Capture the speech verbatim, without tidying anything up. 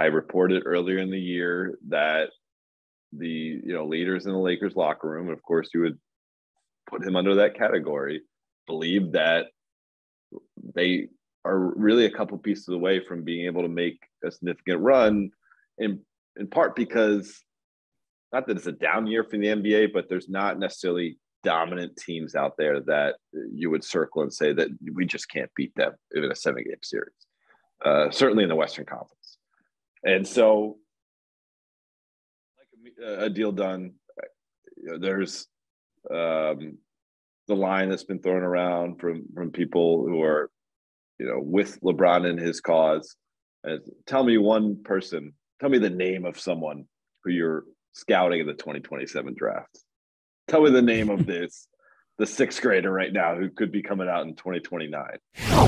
I reported earlier in the year that the, you know, leaders in the Lakers locker room, and of course you would put him under that category, believe that they are really a couple pieces away from being able to make a significant run, in in part because, not that it's a down year for the N B A, but there's not necessarily dominant teams out there that you would circle and say that we just can't beat them in a seven-game series, uh, certainly in the Western Conference. And so, like a, a deal done, you know, there's um, the line that's been thrown around from, from people who are, you know, with LeBron and his cause. And tell me one person, tell me the name of someone who you're scouting in the twenty twenty-seven draft. Tell me the name of this, the sixth grader right now who could be coming out in twenty twenty-nine.